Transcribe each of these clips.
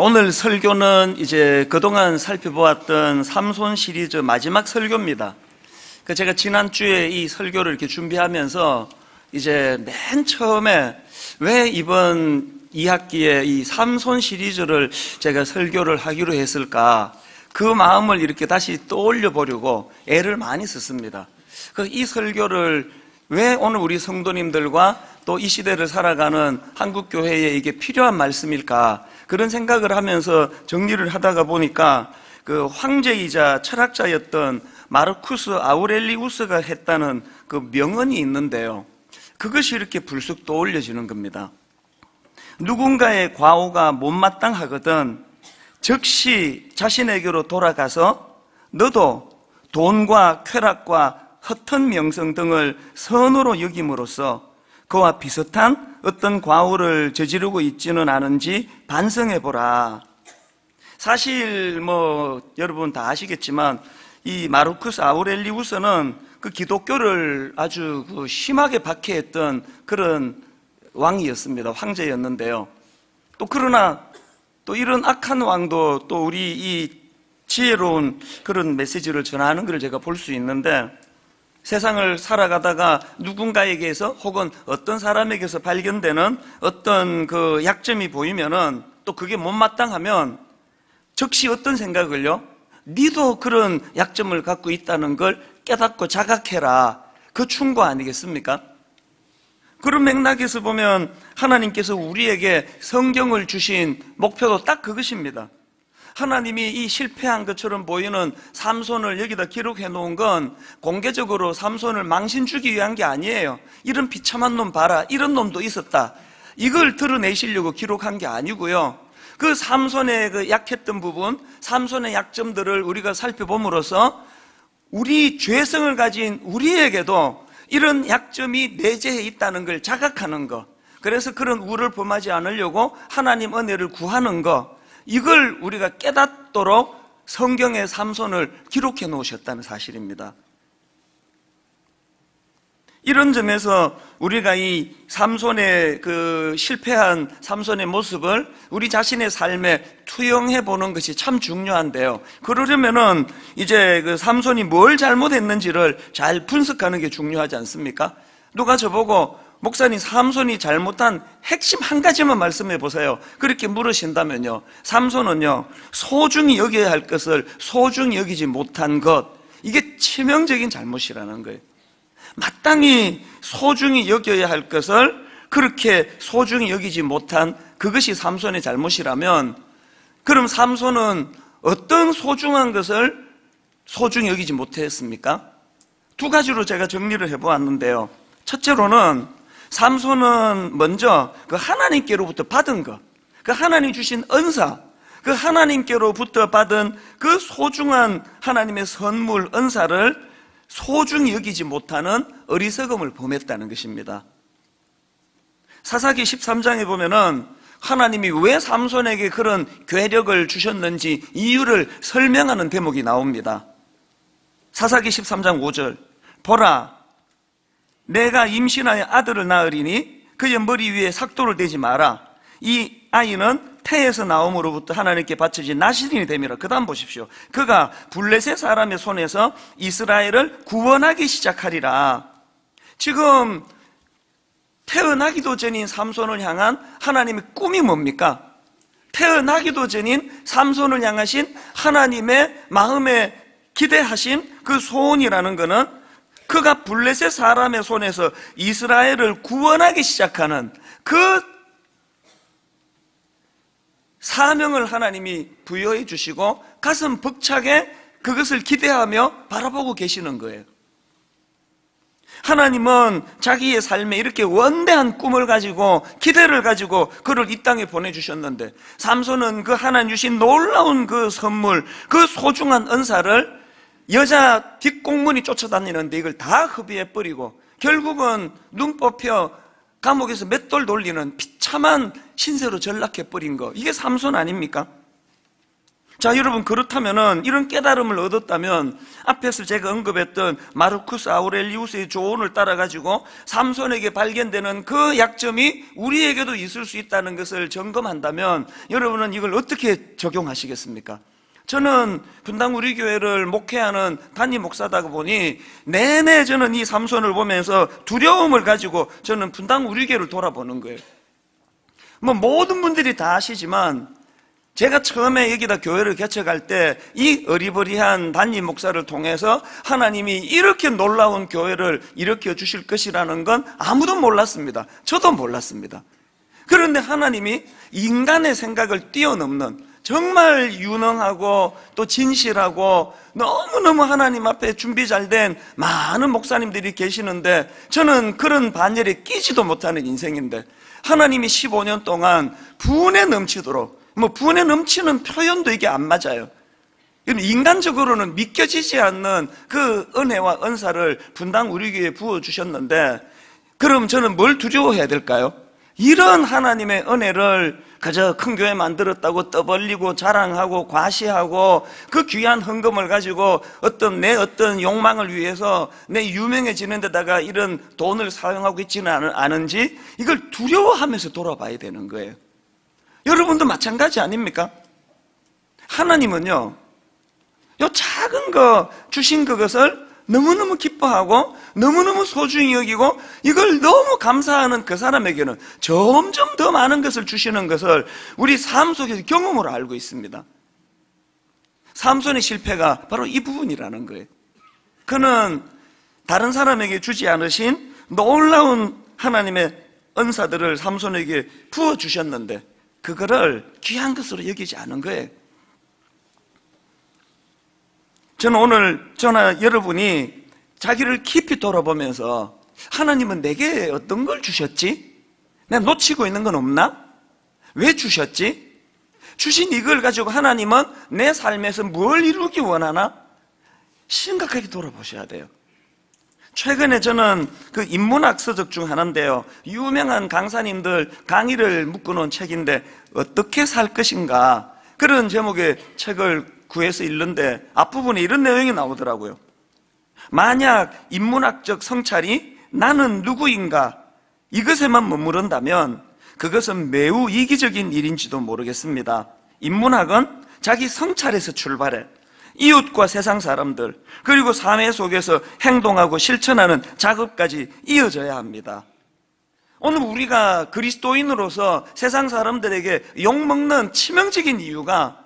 오늘 설교는 이제 그동안 살펴보았던 삼손 시리즈 마지막 설교입니다. 제가 지난주에 이 설교를 이렇게 준비하면서 이제 맨 처음에 왜 이번 2학기에 이 삼손 시리즈를 제가 설교를 하기로 했을까, 그 마음을 이렇게 다시 떠올려 보려고 애를 많이 썼습니다. 이 설교를 왜 오늘 우리 성도님들과 또 이 시대를 살아가는 한국교회에 이게 필요한 말씀일까, 그런 생각을 하면서 정리를 하다가 보니까 그 황제이자 철학자였던 마르쿠스 아우렐리우스가 했다는 그 명언이 있는데요, 그것이 이렇게 불쑥 떠올려지는 겁니다. 누군가의 과오가 못마땅하거든 즉시 자신에게로 돌아가서 너도 돈과 쾌락과 허튼 명성 등을 선으로 여김으로써 그와 비슷한 어떤 과오를 저지르고 있지는 않은지 반성해보라. 사실 여러분 다 아시겠지만 이 마르쿠스 아우렐리우스는 그 기독교를 아주 심하게 박해했던 그런 왕이었습니다. 황제였는데요. 또 그러나 또 이런 악한 왕도 또 우리 이 지혜로운 그런 메시지를 전하는 걸 제가 볼 수 있는데, 세상을 살아가다가 누군가에게서 혹은 어떤 사람에게서 발견되는 어떤 그 약점이 보이면은 또 그게 못마땅하면 즉시 어떤 생각을요? 니도 그런 약점을 갖고 있다는 걸 깨닫고 자각해라. 그 충고 아니겠습니까? 그런 맥락에서 보면 하나님께서 우리에게 성경을 주신 목표도 딱 그것입니다. 하나님이 이 실패한 것처럼 보이는 삼손을 여기다 기록해 놓은 건 공개적으로 삼손을 망신 주기 위한 게 아니에요. 이런 비참한 놈 봐라, 이런 놈도 있었다, 이걸 드러내시려고 기록한 게 아니고요, 그 삼손의 그 약했던 부분, 삼손의 약점들을 우리가 살펴봄으로써 우리 죄성을 가진 우리에게도 이런 약점이 내재해 있다는 걸 자각하는 것, 그래서 그런 우를 범하지 않으려고 하나님 은혜를 구하는 것, 이걸 우리가 깨닫도록 성경의 삼손을 기록해 놓으셨다는 사실입니다. 이런 점에서 우리가 이 삼손의 그 실패한 삼손의 모습을 우리 자신의 삶에 투영해 보는 것이 참 중요한데요, 그러려면은 이제 그 삼손이 뭘 잘못했는지를 잘 분석하는 게 중요하지 않습니까? 누가 저보고 목사님, 삼손이 잘못한 핵심 한 가지만 말씀해 보세요, 그렇게 물으신다면요, 삼손은요 소중히 여겨야 할 것을 소중히 여기지 못한 것, 이게 치명적인 잘못이라는 거예요. 마땅히 소중히 여겨야 할 것을 그렇게 소중히 여기지 못한, 그것이 삼손의 잘못이라면 그럼 삼손은 어떤 소중한 것을 소중히 여기지 못했습니까? 두 가지로 제가 정리를 해보았는데요, 첫째로는 삼손은 먼저 그 하나님께로부터 받은 것, 그 하나님 주신 은사, 그 하나님께로부터 받은 그 소중한 하나님의 선물, 은사를 소중히 여기지 못하는 어리석음을 범했다는 것입니다. 사사기 13장에 보면은 하나님이 왜 삼손에게 그런 괴력을 주셨는지 이유를 설명하는 대목이 나옵니다. 사사기 13장 5절, 보라, 내가 임신하여 아들을 낳으리니 그의 머리 위에 삭도를 대지 마라. 이 아이는 태에서 나옴으로부터 하나님께 바쳐진 나실인이 됨이라. 그 다음 보십시오. 그가 블레셋 사람의 손에서 이스라엘을 구원하기 시작하리라. 지금 태어나기도 전인 삼손을 향한 하나님의 꿈이 뭡니까? 태어나기도 전인 삼손을 향하신 하나님의 마음에 기대하신 그 소원이라는 것은 그가 블레셋 사람의 손에서 이스라엘을 구원하기 시작하는 그 사명을 하나님이 부여해 주시고 가슴 벅차게 그것을 기대하며 바라보고 계시는 거예요. 하나님은 자기의 삶에 이렇게 원대한 꿈을 가지고 기대를 가지고 그를 이 땅에 보내주셨는데, 삼손은 그 하나님 주신 놀라운 그 선물, 그 소중한 은사를 여자 뒷공문이 쫓아다니는데 이걸 다 흡입해버리고 결국은 눈 뽑혀 감옥에서 맷돌 돌리는 비참한 신세로 전락해버린 거, 이게 삼손 아닙니까? 자, 여러분, 그렇다면은 이런 깨달음을 얻었다면 앞에서 제가 언급했던 마르쿠스 아우렐리우스의 조언을 따라가지고 삼손에게 발견되는 그 약점이 우리에게도 있을 수 있다는 것을 점검한다면 여러분은 이걸 어떻게 적용하시겠습니까? 저는 분당 우리 교회를 목회하는 담임 목사다 보니 내내 저는 이 삼손을 보면서 두려움을 가지고 저는 분당 우리 교회를 돌아보는 거예요. 뭐 모든 분들이 다 아시지만 제가 처음에 여기다 교회를 개척할 때 이 어리버리한 담임 목사를 통해서 하나님이 이렇게 놀라운 교회를 일으켜 주실 것이라는 건 아무도 몰랐습니다. 저도 몰랐습니다. 그런데 하나님이 인간의 생각을 뛰어넘는 정말 유능하고 또 진실하고 너무너무 하나님 앞에 준비 잘된 많은 목사님들이 계시는데 저는 그런 반열에 끼지도 못하는 인생인데 하나님이 15년 동안 분에 넘치도록, 뭐 분에 넘치는 표현도 이게 안 맞아요. 인간적으로는 믿겨지지 않는 그 은혜와 은사를 분당 우리 교회에 부어주셨는데 그럼 저는 뭘 두려워해야 될까요? 이런 하나님의 은혜를 그저 큰 교회 만들었다고 떠벌리고 자랑하고 과시하고 그 귀한 헌금을 가지고 어떤 욕망을 위해서 내 유명해지는 데다가 이런 돈을 사용하고 있지는 않은지 이걸 두려워하면서 돌아봐야 되는 거예요. 여러분도 마찬가지 아닙니까? 하나님은요, 요 작은 거 주신 그것을 너무너무 기뻐하고 너무너무 소중히 여기고 이걸 너무 감사하는 그 사람에게는 점점 더 많은 것을 주시는 것을 우리 삶 속에서 경험으로 알고 있습니다. 삼손의 실패가 바로 이 부분이라는 거예요. 그는 다른 사람에게 주지 않으신 놀라운 하나님의 은사들을 삼손에게 부어주셨는데 그거를 귀한 것으로 여기지 않은 거예요. 저는 오늘 여러분이 자기를 깊이 돌아보면서 하나님은 내게 어떤 걸 주셨지? 내가 놓치고 있는 건 없나? 왜 주셨지? 주신 이걸 가지고 하나님은 내 삶에서 뭘 이루기 원하나? 심각하게 돌아보셔야 돼요. 최근에 저는 그 인문학 서적 중 하나인데요, 유명한 강사님들 강의를 묶어놓은 책인데 어떻게 살 것인가 그런 제목의 책을 구해서 읽는데 앞부분에 이런 내용이 나오더라고요. 만약 인문학적 성찰이 나는 누구인가 이것에만 머무른다면 그것은 매우 이기적인 일인지도 모르겠습니다. 인문학은 자기 성찰에서 출발해 이웃과 세상 사람들 그리고 사회 속에서 행동하고 실천하는 작업까지 이어져야 합니다. 오늘 우리가 그리스도인으로서 세상 사람들에게 욕먹는 치명적인 이유가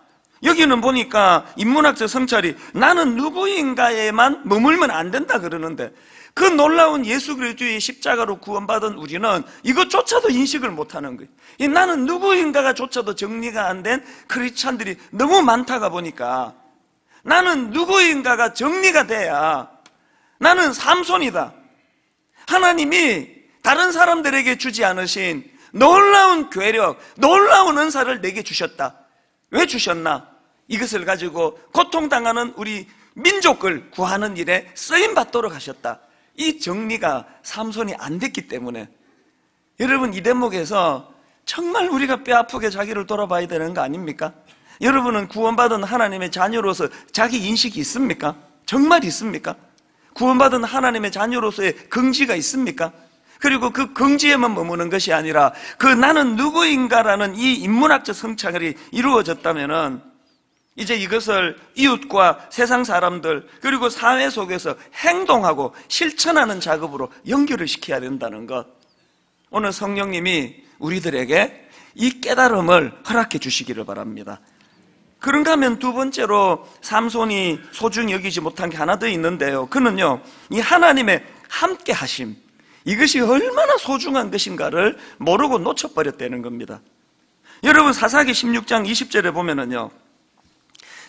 여기는 보니까 인문학적 성찰이 나는 누구인가에만 머물면 안 된다 그러는데 그 놀라운 예수 그리스도의 십자가로 구원받은 우리는 이것조차도 인식을 못하는 거예요. 이 나는 누구인가가 조차도 정리가 안 된 크리스찬들이 너무 많다가 보니까 나는 누구인가가 정리가 돼야 나는 삼손이다. 하나님이 다른 사람들에게 주지 않으신 놀라운 괴력, 놀라운 은사를 내게 주셨다. 왜 주셨나? 이것을 가지고 고통당하는 우리 민족을 구하는 일에 쓰임받도록 하셨다. 이 정리가 삼손이 안 됐기 때문에 여러분 이 대목에서 정말 우리가 뼈아프게 자기를 돌아봐야 되는 거 아닙니까? 여러분은 구원받은 하나님의 자녀로서 자기 인식이 있습니까? 정말 있습니까? 구원받은 하나님의 자녀로서의 긍지가 있습니까? 그리고 그 긍지에만 머무는 것이 아니라 그 나는 누구인가라는 이 인문학적 성찰이 이루어졌다면은 이제 이것을 이웃과 세상 사람들 그리고 사회 속에서 행동하고 실천하는 작업으로 연결을 시켜야 된다는 것. 오늘 성령님이 우리들에게 이 깨달음을 허락해 주시기를 바랍니다. 그런가 하면 두 번째로 삼손이 소중히 여기지 못한 게 하나 더 있는데요, 그는요 이 하나님의 함께 하심 이것이 얼마나 소중한 것인가를 모르고 놓쳐버렸다는 겁니다. 여러분 사사기 16장 20절에 보면은요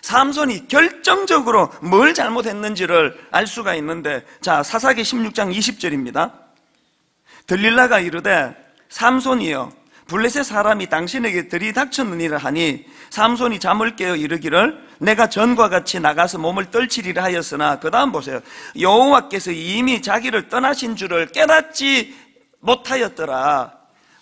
삼손이 결정적으로 뭘 잘못했는지를 알 수가 있는데 자 사사기 16장 20절입니다 들릴라가 이르되 삼손이여 블레셋 사람이 당신에게 들이닥쳤느니라 하니 삼손이 잠을 깨어 이르기를 내가 전과 같이 나가서 몸을 떨치리라 하였으나 그 다음 보세요 여호와께서 이미 자기를 떠나신 줄을 깨닫지 못하였더라.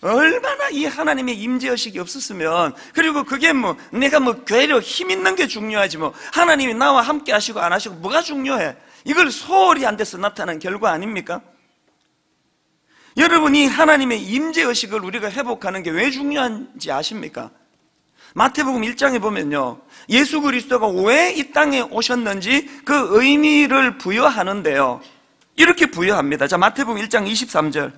얼마나 이 하나님의 임재의식이 없었으면. 그리고 그게 뭐 내가 뭐 괴로 힘 있는 게 중요하지 뭐 하나님이 나와 함께 하시고 안 하시고 뭐가 중요해. 이걸 소홀히 안 돼서 나타난 결과 아닙니까? 여러분, 이 하나님의 임재의식을 우리가 회복하는 게 왜 중요한지 아십니까? 마태복음 1장에 보면요, 예수 그리스도가 왜 이 땅에 오셨는지 그 의미를 부여하는데요, 이렇게 부여합니다. 자, 마태복음 1장 23절.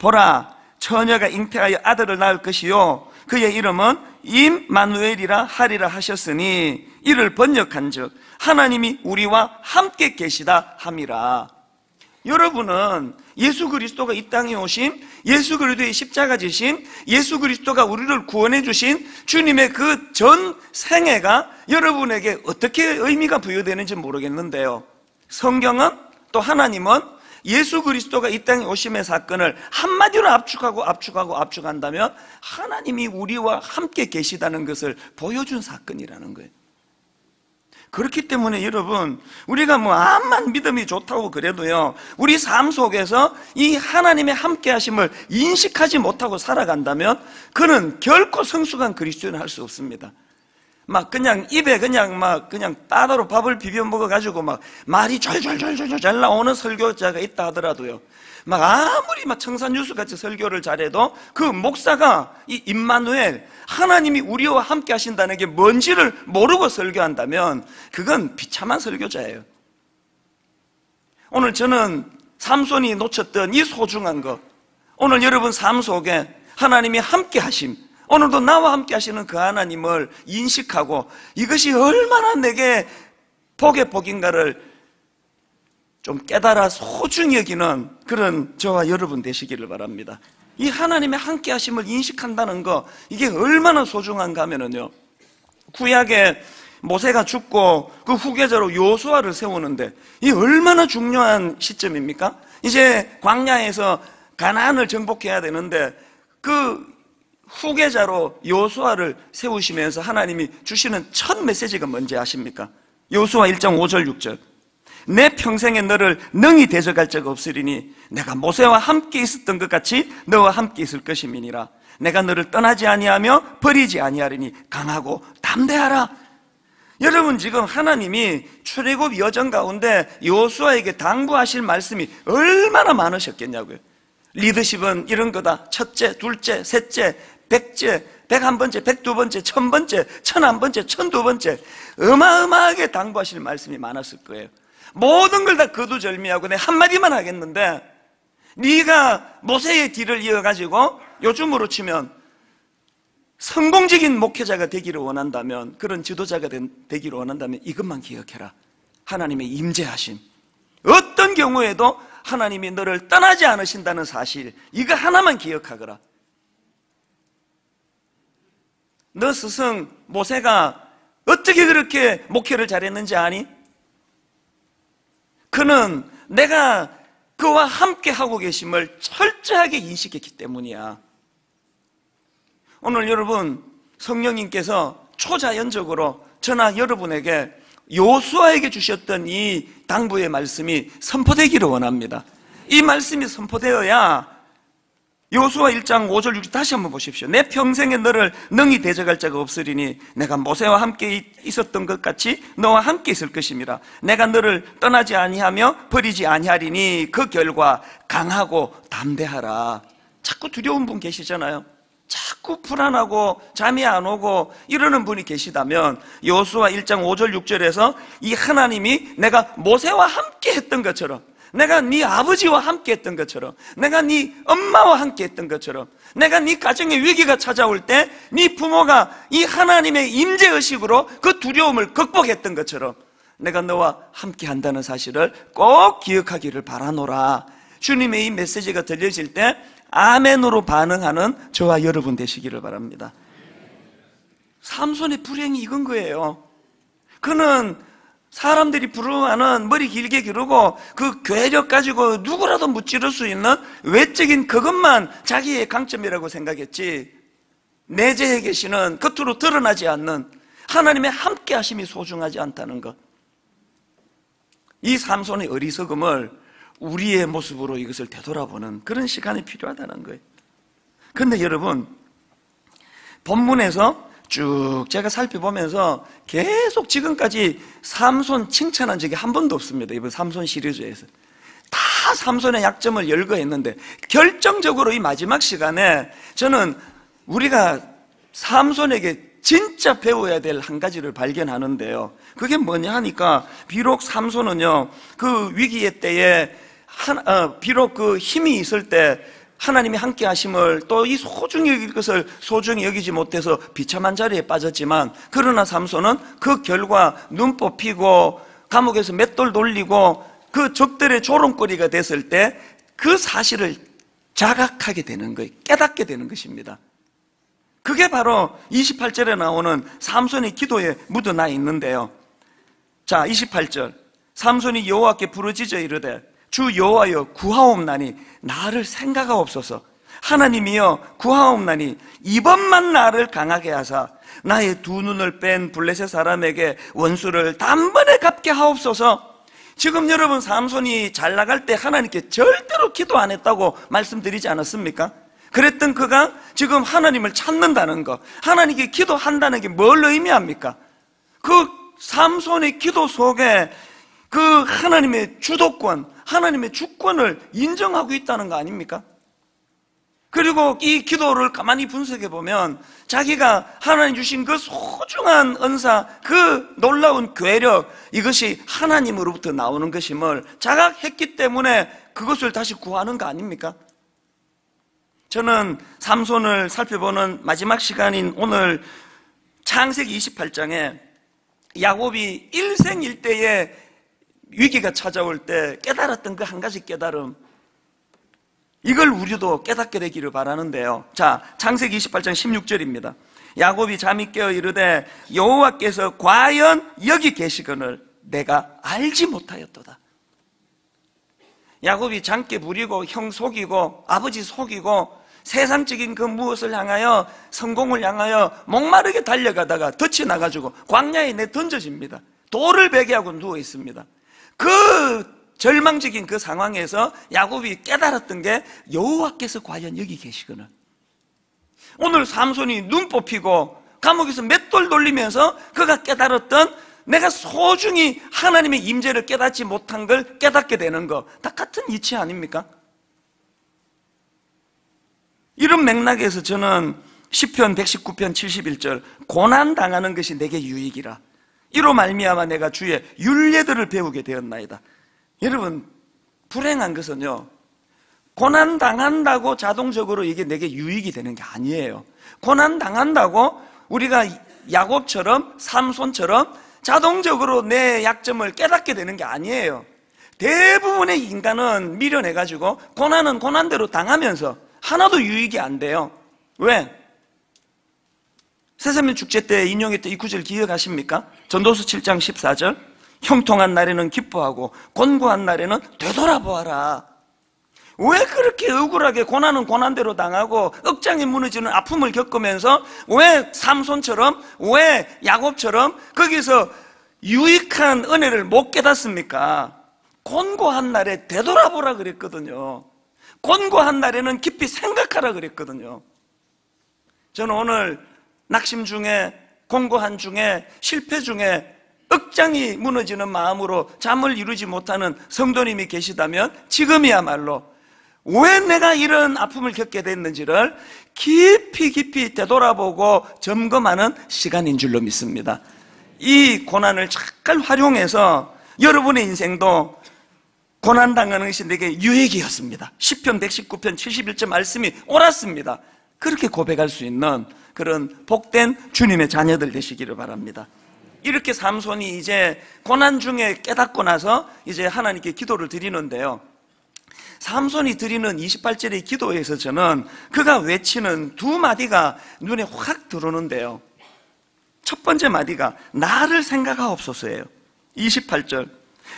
보라, 처녀가 잉태하여 아들을 낳을 것이요 그의 이름은 임마누엘이라 하리라 하셨으니 이를 번역한 즉 하나님이 우리와 함께 계시다 함이라. 여러분은 예수 그리스도가 이 땅에 오신, 예수 그리스도의 십자가 지신, 예수 그리스도가 우리를 구원해 주신 주님의 그 전 생애가 여러분에게 어떻게 의미가 부여되는지 모르겠는데요, 성경은 또 하나님은 예수 그리스도가 이 땅에 오심의 사건을 한마디로 압축한다면 하나님이 우리와 함께 계시다는 것을 보여준 사건이라는 거예요. 그렇기 때문에 여러분, 우리가 뭐 암만 믿음이 좋다고 그래도요, 우리 삶 속에서 이 하나님의 함께 하심을 인식하지 못하고 살아간다면 그는 결코 성숙한 그리스도인을 할 수 없습니다. 막 그냥 입에 그냥 따로 밥을 비벼 먹어가지고 막 말이 잘 나오는 설교자가 있다 하더라도요, 막 아무리 막 청산유수같이 설교를 잘해도 그 목사가 이 임마누엘, 하나님이 우리와 함께 하신다는 게 뭔지를 모르고 설교한다면 그건 비참한 설교자예요. 오늘 저는 삼손이 놓쳤던 이 소중한 것, 오늘 여러분 삶 속에 하나님이 함께 하심, 오늘도 나와 함께 하시는 그 하나님을 인식하고 이것이 얼마나 내게 복의 복인가를 좀 깨달아 소중히 여기는 그런 저와 여러분 되시기를 바랍니다. 이 하나님의 함께 하심을 인식한다는 거, 이게 얼마나 소중한가 하면은요, 구약에 모세가 죽고 그 후계자로 여호수아를 세우는데 이 얼마나 중요한 시점입니까? 이제 광야에서 가나안을 정복해야 되는데 그 후계자로 여호수아를 세우시면서 하나님이 주시는 첫 메시지가 뭔지 아십니까? 여호수아 1장 5절 6절. 내 평생에 너를 능히 대적할 자가 없으리니 내가 모세와 함께 있었던 것 같이 너와 함께 있을 것임이니라. 내가 너를 떠나지 아니하며 버리지 아니하리니 강하고 담대하라. 여러분, 지금 하나님이 출애굽 여정 가운데 여호수아에게 당부하실 말씀이 얼마나 많으셨겠냐고요. 리더십은 이런 거다. 첫째, 둘째, 셋째, 백째, 101번째, 102번째, 1000번째, 1001번째, 1002번째. 어마어마하게 당부하실 말씀이 많았을 거예요. 모든 걸 다 거두절미하고 내 한마디만 하겠는데, 네가 모세의 뒤를 이어가지고 요즘으로 치면 성공적인 목회자가 되기를 원한다면, 그런 지도자가 되기를 원한다면 이것만 기억해라. 하나님의 임재하심, 어떤 경우에도 하나님이 너를 떠나지 않으신다는 사실, 이거 하나만 기억하거라. 너 스승 모세가 어떻게 그렇게 목회를 잘했는지 아니? 그는 내가 그와 함께 하고 계심을 철저하게 인식했기 때문이야. 오늘 여러분, 성령님께서 초자연적으로 저나 여러분에게 여호수아에게 주셨던 이 당부의 말씀이 선포되기를 원합니다. 이 말씀이 선포되어야, 여호수아 1장 5절 6절 다시 한번 보십시오. 내 평생에 너를 능히 대적할 자가 없으리니 내가 모세와 함께 있었던 것 같이 너와 함께 있을 것임이라. 내가 너를 떠나지 아니하며 버리지 아니하리니 그 결과 강하고 담대하라. 자꾸 두려운 분 계시잖아요. 자꾸 불안하고 잠이 안 오고 이러는 분이 계시다면 여호수아 1장 5절 6절에서 이 하나님이 내가 모세와 함께 했던 것처럼, 내가 네 아버지와 함께 했던 것처럼, 내가 네 엄마와 함께 했던 것처럼, 내가 네 가정의 위기가 찾아올 때 네 부모가 이 하나님의 임재의식으로 그 두려움을 극복했던 것처럼 내가 너와 함께 한다는 사실을 꼭 기억하기를 바라노라. 주님의 이 메시지가 들려질 때 아멘으로 반응하는 저와 여러분 되시기를 바랍니다. 삼손의 불행이 이건 거예요. 그는 사람들이 부러워하는 머리 길게 기르고 그 괴력 가지고 누구라도 무찌를 수 있는 외적인 그것만 자기의 강점이라고 생각했지, 내재해 계시는, 겉으로 드러나지 않는 하나님의 함께 하심이 소중하지 않다는 것, 이 삼손의 어리석음을 우리의 모습으로 이것을 되돌아보는 그런 시간이 필요하다는 거예요. 근데 여러분, 본문에서 쭉 제가 살펴보면서 계속 지금까지 삼손 칭찬한 적이 한 번도 없습니다. 이번 삼손 시리즈에서 다 삼손의 약점을 열거했는데, 결정적으로 이 마지막 시간에 저는 우리가 삼손에게 진짜 배워야 될 한 가지를 발견하는데요, 그게 뭐냐 하니까, 비록 삼손은요 그 위기의 때에 비록 그 힘이 있을 때 하나님이 함께 하심을, 또 이 소중히 여길 것을 소중히 여기지 못해서 비참한 자리에 빠졌지만, 그러나 삼손은 그 결과 눈 뽑히고 감옥에서 맷돌 돌리고 그 적들의 조롱거리가 됐을 때 그 사실을 자각하게 되는 거예요. 깨닫게 되는 것입니다. 그게 바로 28절에 나오는 삼손의 기도에 묻어나 있는데요, 자 28절, 삼손이 여호와께 부르짖어 이르되 주 여호와여 구하옵나니 나를 생각하옵소서, 하나님이여 구하옵나니 이번만 나를 강하게 하사 나의 두 눈을 뺀 블레셋 사람에게 원수를 단번에 갚게 하옵소서. 지금 여러분, 삼손이 잘 나갈 때 하나님께 절대로 기도 안 했다고 말씀드리지 않았습니까? 그랬던 그가 지금 하나님을 찾는다는 것, 하나님께 기도한다는 게 뭘 의미합니까? 그 삼손의 기도 속에 그 하나님의 주도권, 하나님의 주권을 인정하고 있다는 거 아닙니까? 그리고 이 기도를 가만히 분석해 보면 자기가 하나님 주신 그 소중한 은사, 그 놀라운 괴력, 이것이 하나님으로부터 나오는 것임을 자각했기 때문에 그것을 다시 구하는 거 아닙니까? 저는 삼손을 살펴보는 마지막 시간인 오늘 창세기 28장에 야곱이 일생일대에 위기가 찾아올 때 깨달았던 그 한 가지 깨달음, 이걸 우리도 깨닫게 되기를 바라는데요, 자 창세기 28장 16절입니다 야곱이 잠이 깨어 이르되 여호와께서 과연 여기 계시거늘 내가 알지 못하였도다. 야곱이 잠깨 부리고 형 속이고 아버지 속이고 세상적인 그 무엇을 향하여, 성공을 향하여 목마르게 달려가다가 덫이 나가지고 광야에 내던져집니다. 돌을 베개하고 누워 있습니다. 그 절망적인 그 상황에서 야곱이 깨달았던 게 여호와께서 과연 여기 계시거늘. 오늘 삼손이 눈 뽑히고 감옥에서 맷돌 돌리면서 그가 깨달았던, 내가 소중히 하나님의 임재를 깨닫지 못한 걸 깨닫게 되는 거, 다 같은 이치 아닙니까? 이런 맥락에서 저는 시편 119편 71절 고난당하는 것이 내게 유익이라 이로 말미암아 내가 주의 율례들을 배우게 되었나이다. 여러분, 불행한 것은요 고난당한다고 자동적으로 이게 내게 유익이 되는 게 아니에요. 고난당한다고 우리가 야곱처럼 삼손처럼 자동적으로 내 약점을 깨닫게 되는 게 아니에요. 대부분의 인간은 미련해가지고 고난은 고난대로 당하면서 하나도 유익이 안 돼요. 왜? 세사면 축제 때 인용했던 이 구절 기억하십니까? 전도서 7장 14절 형통한 날에는 기뻐하고 곤고한 날에는 되돌아보아라. 왜 그렇게 억울하게 고난은 고난대로 당하고 억장이 무너지는 아픔을 겪으면서, 왜 삼손처럼, 왜 야곱처럼 거기서 유익한 은혜를 못 깨닫습니까? 곤고한 날에 되돌아보라 그랬거든요. 곤고한 날에는 깊이 생각하라 그랬거든요. 저는 오늘 낙심 중에, 곤고한 중에, 실패 중에 억장이 무너지는 마음으로 잠을 이루지 못하는 성도님이 계시다면 지금이야말로 왜 내가 이런 아픔을 겪게 됐는지를 깊이 되돌아보고 점검하는 시간인 줄로 믿습니다. 이 고난을 잠깐 활용해서 여러분의 인생도 고난당하는 것이 내게 유익이었습니다, 시편 119편 71절 말씀이 옳았습니다, 그렇게 고백할 수 있는 그런 복된 주님의 자녀들 되시기를 바랍니다. 이렇게 삼손이 이제 고난 중에 깨닫고 나서 이제 하나님께 기도를 드리는데요, 삼손이 드리는 28절의 기도에서 저는 그가 외치는 두 마디가 눈에 확 들어오는데요, 첫 번째 마디가 나를 생각하옵소서예요. 28절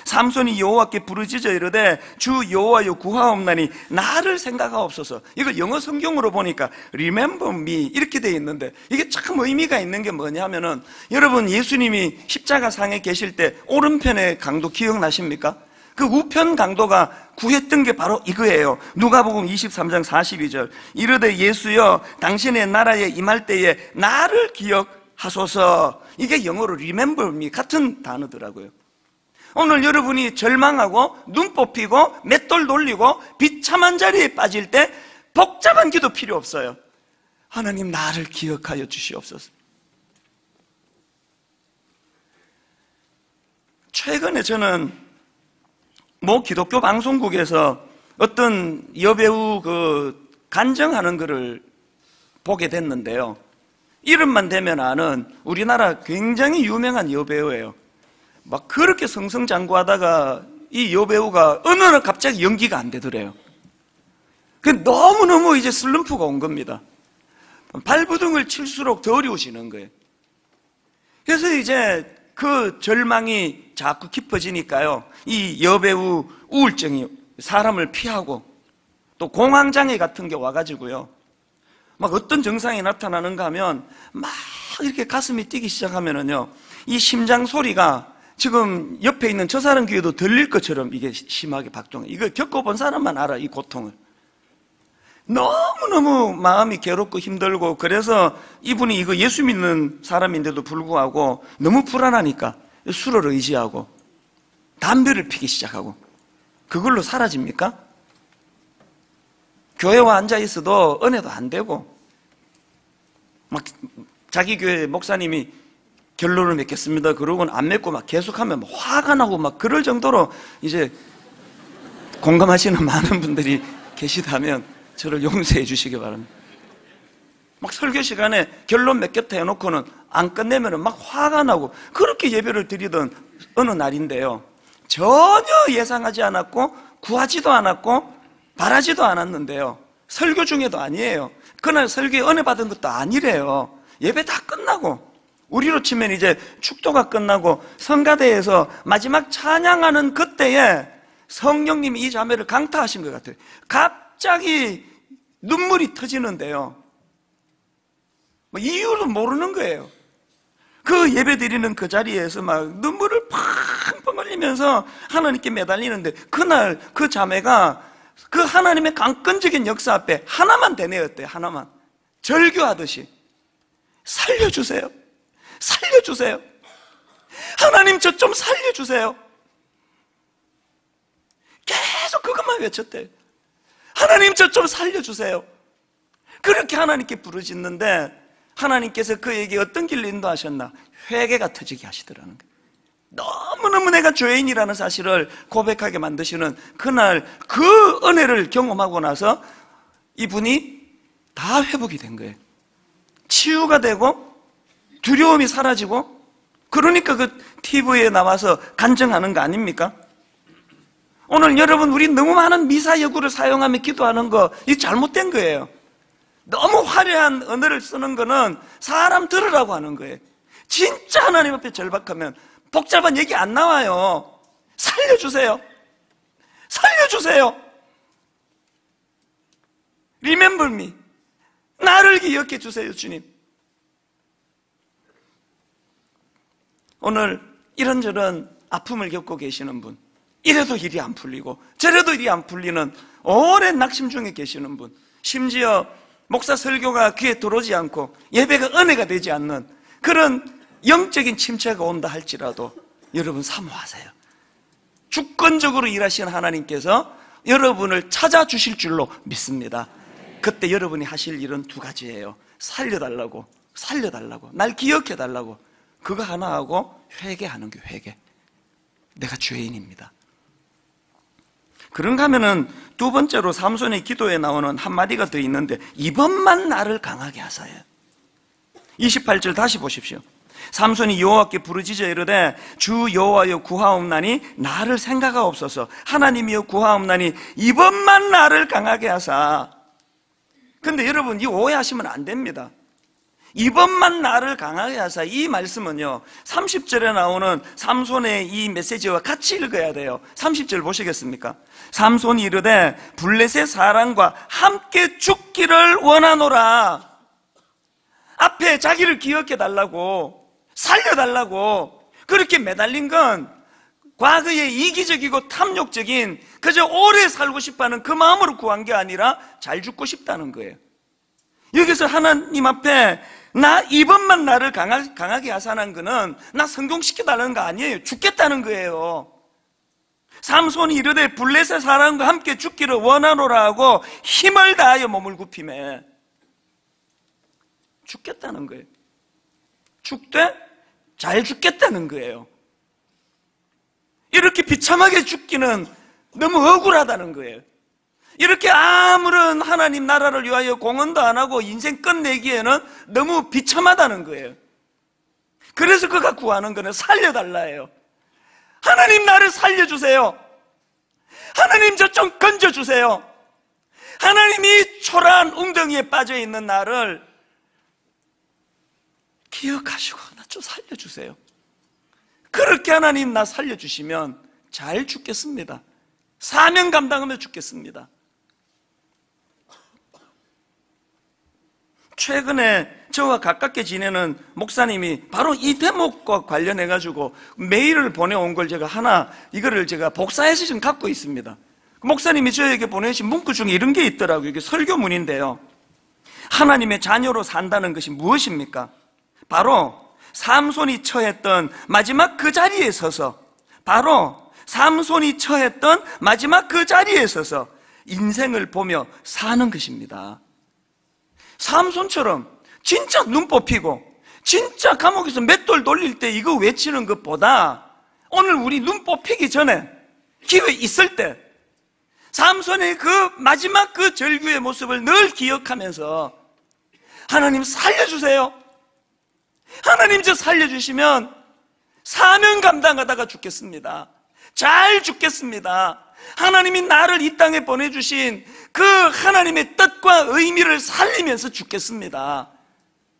삼손이 여호와께 부르짖어 이르되 주 여호와여 구하옵나니 나를 생각하옵소서. 이거 영어 성경으로 보니까 remember me 이렇게 돼 있는데, 이게 참 의미가 있는 게 뭐냐면은, 여러분 예수님이 십자가상에 계실 때 오른편의 강도 기억나십니까? 그 우편 강도가 구했던 게 바로 이거예요. 누가복음 23장 42절 이르되 예수여 당신의 나라에 임할 때에 나를 기억하소서. 이게 영어로 remember me 같은 단어더라고요. 오늘 여러분이 절망하고 눈 뽑히고 맷돌 돌리고 비참한 자리에 빠질 때 복잡한 기도 필요 없어요. 하나님 나를 기억하여 주시옵소서. 최근에 저는 모 기독교 방송국에서 어떤 여배우 그 간증하는 글을 보게 됐는데요. 이름만 대면 아는 우리나라 굉장히 유명한 여배우예요. 막 그렇게 승승장구하다가 이 여배우가 어느 날 갑자기 연기가 안 되더래요. 그 너무너무 이제 슬럼프가 온 겁니다. 발부둥을 칠수록 더 어려우시는 거예요. 그래서 이제 그 절망이 자꾸 깊어지니까요. 이 여배우 우울증이 사람을 피하고 또 공황장애 같은 게 와가지고요. 막 어떤 증상이 나타나는가 하면 막 이렇게 가슴이 뛰기 시작하면은요. 이 심장 소리가 지금 옆에 있는 저 사람 귀에도 들릴 것처럼 이게 심하게 박동. 이걸 겪어본 사람만 알아, 이 고통을. 너무너무 마음이 괴롭고 힘들고 그래서 이분이 이거 예수 믿는 사람인데도 불구하고 너무 불안하니까 술을 의지하고 담배를 피기 시작하고 그걸로 사라집니까? 교회와 앉아 있어도 은혜도 안 되고 막 자기 교회 목사님이 결론을 맺겠습니다 그러고는 안 맺고 막 계속하면 막 화가 나고 막 그럴 정도로 이제 공감하시는 많은 분들이 계시다면 저를 용서해 주시기 바랍니다. 막 설교 시간에 결론 몇 개 해놓고는 안 끝내면 막 화가 나고 그렇게 예배를 드리던 어느 날인데요. 전혀 예상하지 않았고 구하지도 않았고 바라지도 않았는데요. 설교 중에도 아니에요. 그날 설교에 은혜 받은 것도 아니래요. 예배 다 끝나고 우리로 치면 이제 축도가 끝나고 성가대에서 마지막 찬양하는 그때에 성령님이 이 자매를 강타하신 것 같아요. 갑자기 눈물이 터지는데요. 뭐 이유를 모르는 거예요. 그 예배드리는 그 자리에서 막 눈물을 펑펑 흘리면서 하나님께 매달리는데 그날 그 자매가 그 하나님의 강건적인 역사 앞에 하나만 되뇌었대요. 하나만 절규하듯이 살려주세요, 살려주세요, 하나님 저 좀 살려주세요. 계속 그것만 외쳤대요. 하나님 저 좀 살려주세요. 그렇게 하나님께 부르짖는데 하나님께서 그에게 어떤 길로 인도하셨나? 회개가 터지게 하시더라는 거예요. 너무너무 내가 죄인이라는 사실을 고백하게 만드시는 그날 그 은혜를 경험하고 나서 이분이 다 회복이 된 거예요. 치유가 되고 두려움이 사라지고 그러니까 그 TV에 나와서 간증하는 거 아닙니까? 오늘 여러분 우리 너무 많은 미사여구를 사용하며 기도하는 거 이게 잘못된 거예요. 너무 화려한 언어를 쓰는 거는 사람 들으라고 하는 거예요. 진짜 하나님 앞에 절박하면 복잡한 얘기 안 나와요. 살려주세요, 살려주세요, Remember me, 나를 기억해 주세요 주님. 오늘 이런저런 아픔을 겪고 계시는 분, 이래도 일이 안 풀리고 저래도 일이 안 풀리는 오랜 낙심 중에 계시는 분, 심지어 목사 설교가 귀에 들어오지 않고 예배가 은혜가 되지 않는 그런 영적인 침체가 온다 할지라도 여러분 사모하세요. 주권적으로 일하시는 하나님께서 여러분을 찾아주실 줄로 믿습니다. 그때 여러분이 하실 일은 두 가지예요. 살려달라고, 살려달라고, 날 기억해달라고. 그거 하나 하고 회개하는 게 회개. 내가 죄인입니다. 그런가 하면은 두 번째로 삼손의 기도에 나오는 한마디가 더 있는데 이번만 나를 강하게 하사요. 28절 다시 보십시오. 삼손이 여호와께 부르짖어 이르되 주 여호와여 구하옵나니 나를 생각하옵소서. 하나님이여 구하옵나니 이번만 나를 강하게 하사. 근데 여러분 이 오해하시면 안 됩니다. 이번만 나를 강하게 하사 이 말씀은요 30절에 나오는 삼손의 이 메시지와 같이 읽어야 돼요. 30절 보시겠습니까? 삼손이 이르되 블레셋 사람과 함께 죽기를 원하노라. 앞에 자기를 기억해달라고, 살려달라고 그렇게 매달린 건 과거의 이기적이고 탐욕적인 그저 오래 살고 싶다는 그 마음으로 구한 게 아니라 잘 죽고 싶다는 거예요. 여기서 하나님 앞에 나 이번만 나를 강하게 하산한 거는 나 성공시켜달라는 거 아니에요. 죽겠다는 거예요. 삼손이 이르되 블레셋 사람과 함께 죽기를 원하노라 하고 힘을 다하여 몸을 굽히매. 죽겠다는 거예요. 죽되 잘 죽겠다는 거예요. 이렇게 비참하게 죽기는 너무 억울하다는 거예요. 이렇게 아무런 하나님 나라를 위하여 공헌도 안 하고 인생 끝내기에는 너무 비참하다는 거예요. 그래서 그가 구하는 거는 살려달라예요. 하나님 나를 살려주세요. 하나님 저 좀 건져주세요. 하나님이 초라한 웅덩이에 빠져있는 나를 기억하시고 나 좀 살려주세요. 그렇게 하나님 나 살려주시면 잘 죽겠습니다. 사명 감당하며 죽겠습니다. 최근에 저와 가깝게 지내는 목사님이 바로 이 대목과 관련해가지고 메일을 보내온 걸 제가 하나, 이거를 제가 복사해서 지금 갖고 있습니다. 목사님이 저에게 보내신 문구 중에 이런 게 있더라고요. 이게 설교문인데요. 하나님의 자녀로 산다는 것이 무엇입니까? 바로 삼손이 처했던 마지막 그 자리에 서서, 바로 삼손이 처했던 마지막 그 자리에 서서 인생을 보며 사는 것입니다. 삼손처럼 진짜 눈 뽑히고 진짜 감옥에서 맷돌 돌릴 때 이거 외치는 것보다 오늘 우리 눈 뽑히기 전에 기회 있을 때 삼손의 그 마지막 그 절규의 모습을 늘 기억하면서 하나님 살려주세요. 하나님 저 살려주시면 사명 감당하다가 죽겠습니다. 잘 죽겠습니다. 하나님이 나를 이 땅에 보내주신 그 하나님의 뜻과 의미를 살리면서 죽겠습니다.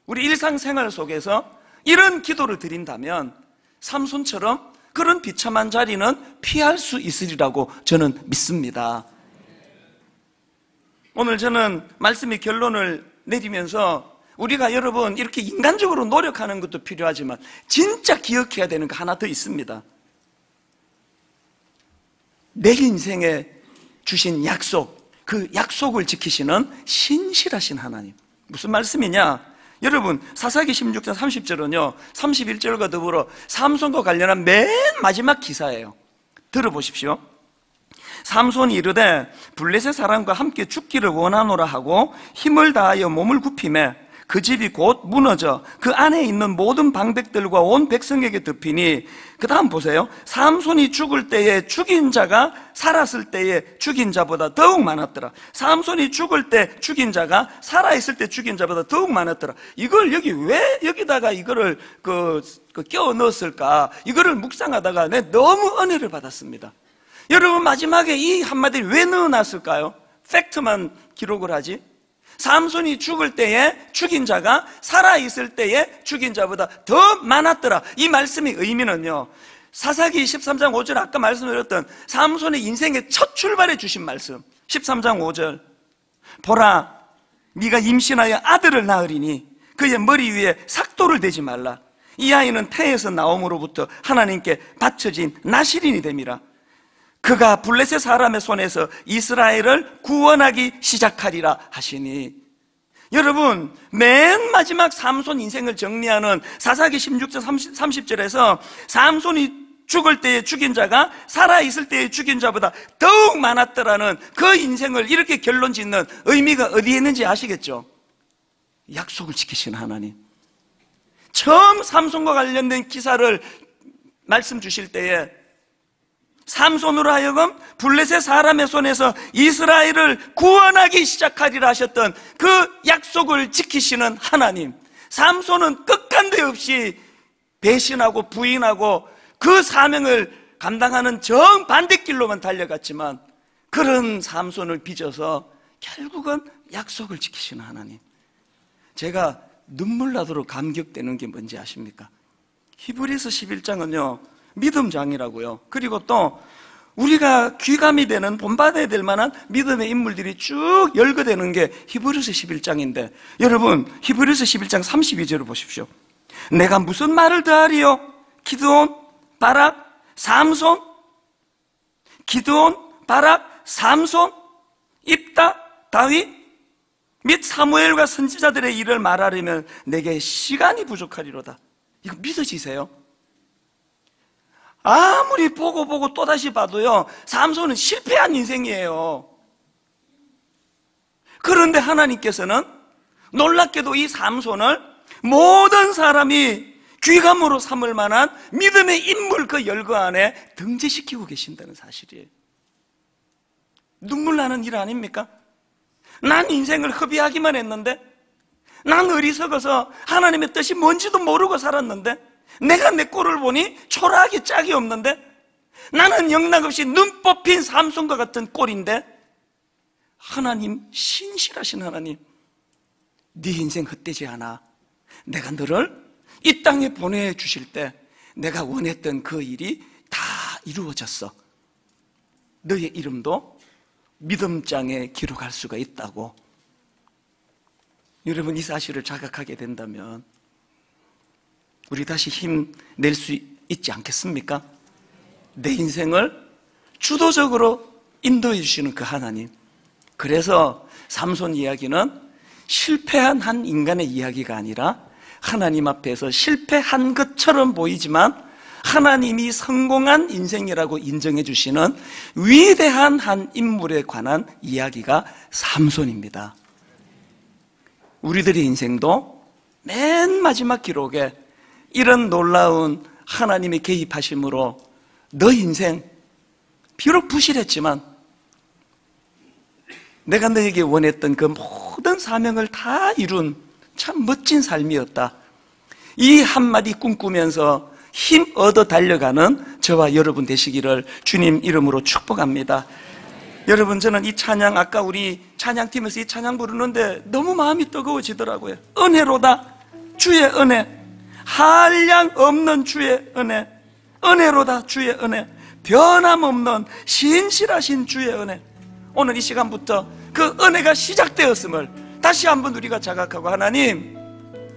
우리 일상생활 속에서 이런 기도를 드린다면 삼손처럼 그런 비참한 자리는 피할 수 있으리라고 저는 믿습니다. 오늘 저는 말씀의 결론을 내리면서 우리가 여러분 이렇게 인간적으로 노력하는 것도 필요하지만 진짜 기억해야 되는 거 하나 더 있습니다. 내 인생에 주신 약속, 그 약속을 지키시는 신실하신 하나님. 무슨 말씀이냐? 여러분 사사기 16장 30절은요 31절과 더불어 삼손과 관련한 맨 마지막 기사예요. 들어보십시오. 삼손이 이르되 블레셋 사람과 함께 죽기를 원하노라 하고 힘을 다하여 몸을 굽히매 그 집이 곧 무너져 그 안에 있는 모든 방백들과 온 백성에게 덮이니. 그 다음 보세요. 삼손이 죽을 때에 죽인 자가 살았을 때에 죽인 자보다 더욱 많았더라. 삼손이 죽을 때 죽인 자가 살아있을 때 죽인 자보다 더욱 많았더라. 이걸 여기 왜 여기다가 이거를 그 껴 넣었을까? 이거를 묵상하다가 내 너무 은혜를 받았습니다. 여러분 마지막에 이 한마디 왜 넣어놨을까요? 팩트만 기록을 하지 삼손이 죽을 때에 죽인 자가 살아있을 때에 죽인 자보다 더 많았더라. 이 말씀의 의미는요 사사기 13장 5절 아까 말씀드렸던 삼손의 인생의 첫 출발에 주신 말씀 13장 5절 보라 네가 임신하여 아들을 낳으리니 그의 머리 위에 삭도를 대지 말라. 이 아이는 태에서 나옴으로부터 하나님께 바쳐진 나실인이 됨이라. 그가 블레셋 사람의 손에서 이스라엘을 구원하기 시작하리라 하시니. 여러분 맨 마지막 삼손 인생을 정리하는 사사기 16장 30절에서 삼손이 죽을 때에 죽인 자가 살아있을 때에 죽인 자보다 더욱 많았더라는 그 인생을 이렇게 결론 짓는 의미가 어디에 있는지 아시겠죠? 약속을 지키신 하나님. 처음 삼손과 관련된 기사를 말씀 주실 때에 삼손으로 하여금 블레셋 사람의 손에서 이스라엘을 구원하기 시작하리라 하셨던 그 약속을 지키시는 하나님. 삼손은 끝간데 없이 배신하고 부인하고 그 사명을 감당하는 정반대길로만 달려갔지만 그런 삼손을 빚어서 결국은 약속을 지키시는 하나님. 제가 눈물 나도록 감격되는 게 뭔지 아십니까? 히브리서 11장은요 믿음장이라고요. 그리고 또 우리가 귀감이 되는 본받아야 될 만한 믿음의 인물들이 쭉 열거되는 게 히브리서 11장인데 여러분 히브리서 11장 32절을 보십시오. 내가 무슨 말을 더하리요? 기드온, 바락, 삼손 기드온, 바락, 삼손, 입다, 다윗 및 사무엘과 선지자들의 일을 말하려면 내게 시간이 부족하리로다. 이거 믿으시세요? 아무리 보고 또다시 봐도요, 삼손은 실패한 인생이에요. 그런데 하나님께서는 놀랍게도 이 삼손을 모든 사람이 귀감으로 삼을 만한 믿음의 인물 그 열거 안에 등재시키고 계신다는 사실이에요. 눈물 나는 일 아닙니까? 난 인생을 허비하기만 했는데, 난 어리석어서 하나님의 뜻이 뭔지도 모르고 살았는데, 내가 내 꼴을 보니 초라하게 짝이 없는데, 나는 영락없이 눈 뽑힌 삼손과 같은 꼴인데, 하나님, 신실하신 하나님, 네 인생 헛되지 않아. 내가 너를 이 땅에 보내주실 때 내가 원했던 그 일이 다 이루어졌어. 너의 이름도 믿음장에 기록할 수가 있다고. 여러분, 이 사실을 자각하게 된다면 우리 다시 힘낼 수 있지 않겠습니까? 내 인생을 주도적으로 인도해 주시는 그 하나님. 그래서 삼손 이야기는 실패한 한 인간의 이야기가 아니라 하나님 앞에서 실패한 것처럼 보이지만 하나님이 성공한 인생이라고 인정해 주시는 위대한 한 인물에 관한 이야기가 삼손입니다. 우리들의 인생도 맨 마지막 기록에 이런 놀라운 하나님의 개입하심으로 너 인생 비록 부실했지만 내가 너에게 원했던 그 모든 사명을 다 이룬 참 멋진 삶이었다. 이 한마디 꿈꾸면서 힘 얻어 달려가는 저와 여러분 되시기를 주님 이름으로 축복합니다. 여러분, 저는 이 찬양, 아까 우리 찬양팀에서 이 찬양 부르는데 너무 마음이 뜨거워지더라고요. 은혜로다 주의 은혜, 한량 없는 주의 은혜, 은혜로다 주의 은혜, 변함없는 신실하신 주의 은혜. 오늘 이 시간부터 그 은혜가 시작되었음을 다시 한번 우리가 자각하고, 하나님,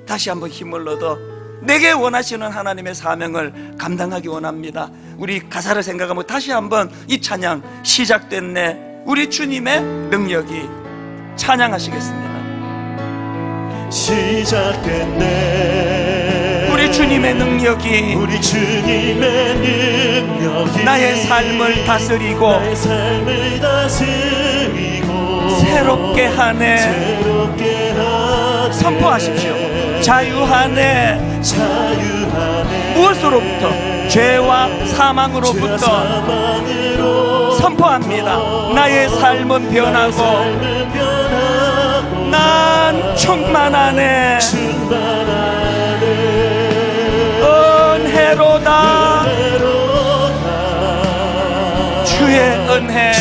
다시 한번 힘을 얻어 내게 원하시는 하나님의 사명을 감당하기 원합니다. 우리 가사를 생각하면 다시 한번 이 찬양 시작됐네, 우리 주님의 능력이 찬양하시겠습니다. 시작됐네 주님의 능력이, 우리 주님의 능력이 나의 삶을 다스리고, 나의 삶을 다스리고 새롭게 하네. 선포하십시오. 자유하네. 자유하네. 무엇으로부터? 죄와 사망으로부터. 죄와 사망으로부터. 선포합니다. 나의 삶은 변하고, 삶은 변하고 난 충만하네. 은혜로다 주의 은혜,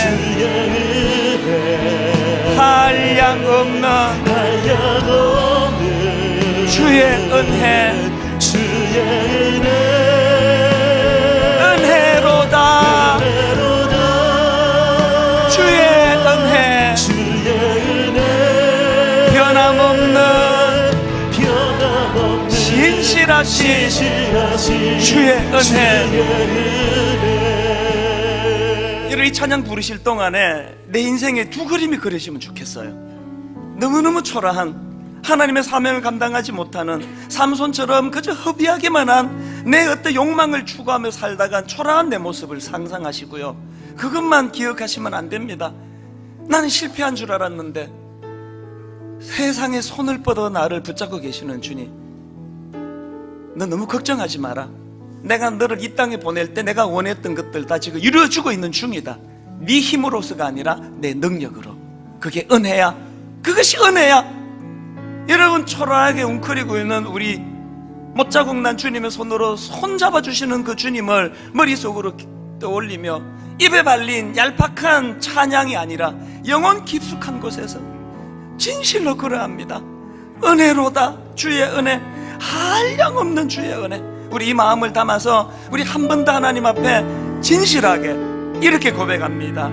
한량 없는 주의 은혜, 은혜로다 주의 은혜, 변함없는 신실하신 주의 은혜. 여러분, 이 찬양 부르실 동안에 내 인생에 두 그림이 그려지면 좋겠어요. 너무너무 초라한 하나님의 사명을 감당하지 못하는 삼손처럼 그저 허비하기만 한 내 어떤 욕망을 추구하며 살다간 초라한 내 모습을 상상하시고요, 그것만 기억하시면 안 됩니다. 나는 실패한 줄 알았는데 세상에 손을 뻗어 나를 붙잡고 계시는 주님, 너 너무 걱정하지 마라. 내가 너를 이 땅에 보낼 때 내가 원했던 것들 다 지금 이루어주고 있는 중이다. 네 힘으로서가 아니라 내 능력으로. 그게 은혜야. 그것이 은혜야. 여러분, 초라하게 웅크리고 있는 우리 못자국 난 주님의 손으로 손잡아주시는 그 주님을 머릿속으로 떠올리며 입에 발린 얄팍한 찬양이 아니라 영혼 깊숙한 곳에서 진실로 그러합니다. 은혜로다 주의 은혜, 한량없는 주의 은혜. 우리 이 마음을 담아서 우리 한 번 더 하나님 앞에 진실하게 이렇게 고백합니다.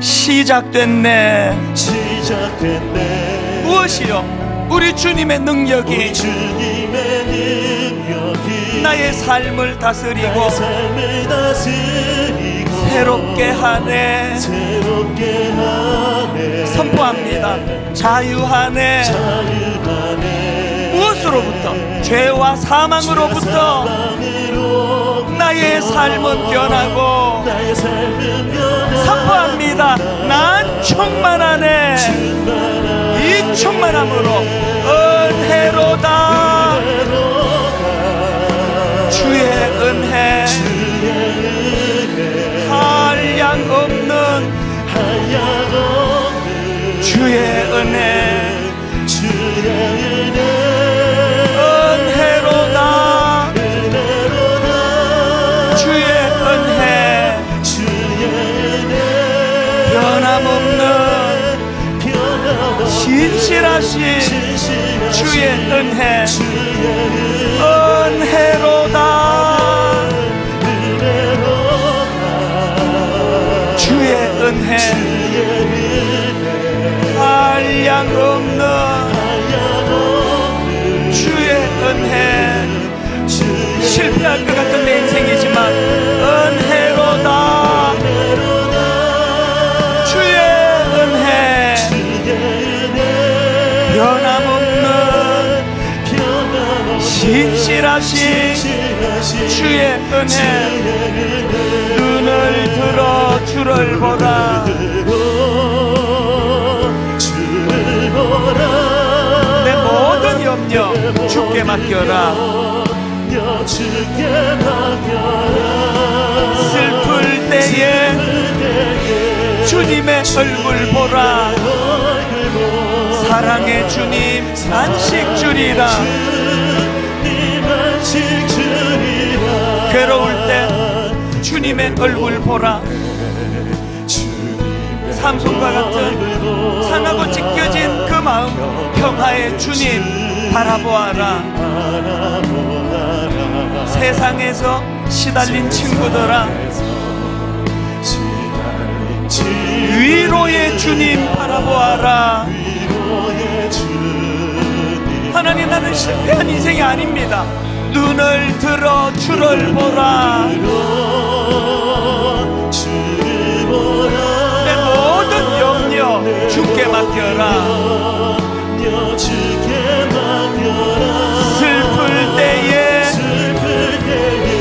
시작됐네. 시작됐네. 무엇이요? 우리 주님의 능력이, 우리 주님의 능력이 나의 삶을 다스리고 새롭게 하네 선포합니다. 자유하네 무엇으로부터? 죄와 사망으로부터 나의 삶은 변하고 선포합니다. 난 충만하네 이 충만함으로 은혜로다 주의 은혜 한량 없는 주의 은혜 은혜로다 주의 은혜 변함없는 신실하신 주의 은혜 은혜로다 주의 은혜 한량 없는 주의 은혜 실패할 것 같은 내 인생이지만 은혜로다 주의 은혜 변함없는 신실하신 주의 은혜 눈을 들어 주를 보라 내 모든 염려 주께 맡겨라 슬플 때에 주님의 얼굴 보라 사랑의 주님 안식 주리라 괴로울 때 주님의 얼굴 보라 삼손과 같은 상하고 찢겨진 그 마음 평화의 주님 바라보아라 세상에서 시달린 친구들아 위로의 주님 바라보아라 하나님 나는 실패한 인생이 아닙니다 눈을 들어 주를 보라 내 모든 염려 주께 맡겨라 슬플 때에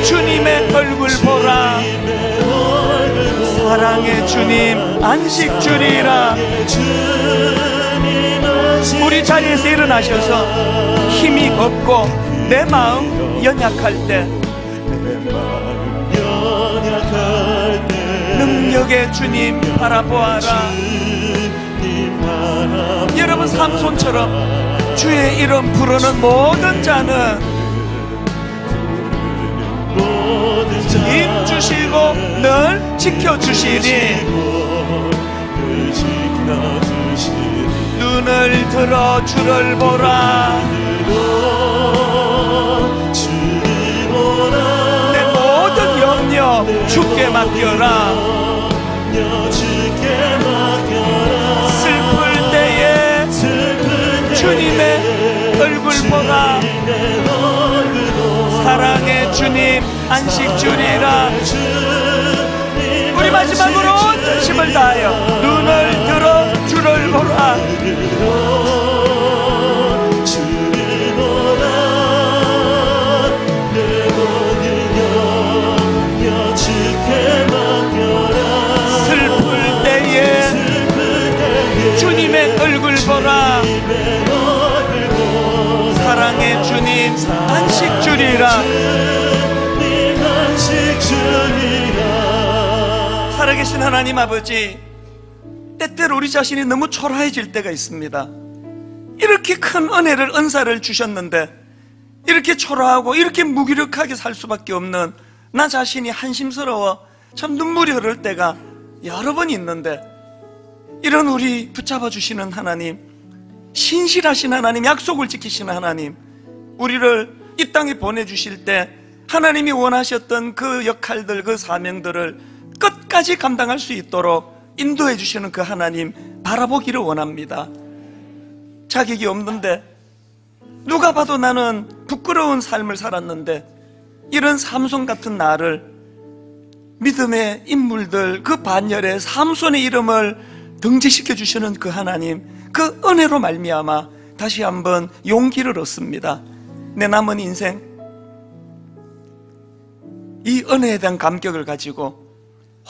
주님의 얼굴 보라 사랑의 주님 안식 주리라 우리 자리에서 일어나셔서 힘이 없고 내 마음 연약할 때 능력의 주님 바라보아라 여러분 삼손처럼 주의 이름 부르는 모든 자는 힘 주시고 늘 지켜주시니 눈을 들어 주를 보라 주께 맡겨라 슬플 때에 주님의 얼굴 보라 사랑의 주님 안식 주리라 우리 마지막으로 진심을 다하여 눈을 들어 주를 보라 주님의 얼굴 보라 사랑의 주님 안식 주리라 살아계신 하나님 아버지 때때로 우리 자신이 너무 초라해질 때가 있습니다 이렇게 큰 은혜를 은사를 주셨는데 이렇게 초라하고 이렇게 무기력하게 살 수밖에 없는 나 자신이 한심스러워 참 눈물이 흐를 때가 여러 번 있는데 이런 우리 붙잡아 주시는 하나님 신실하신 하나님 약속을 지키시는 하나님 우리를 이 땅에 보내주실 때 하나님이 원하셨던 그 역할들 그 사명들을 끝까지 감당할 수 있도록 인도해 주시는 그 하나님 바라보기를 원합니다 자격이 없는데 누가 봐도 나는 부끄러운 삶을 살았는데 이런 삼손 같은 나를, 믿음의 인물들, 그 반열에 삼손의 이름을 등재시켜 주시는 그 하나님, 그 은혜로 말미암아 다시 한번 용기를 얻습니다. 내 남은 인생 이 은혜에 대한 감격을 가지고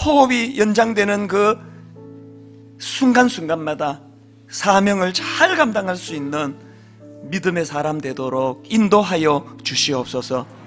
호흡이 연장되는 그 순간순간마다 사명을 잘 감당할 수 있는 믿음의 사람 되도록 인도하여 주시옵소서.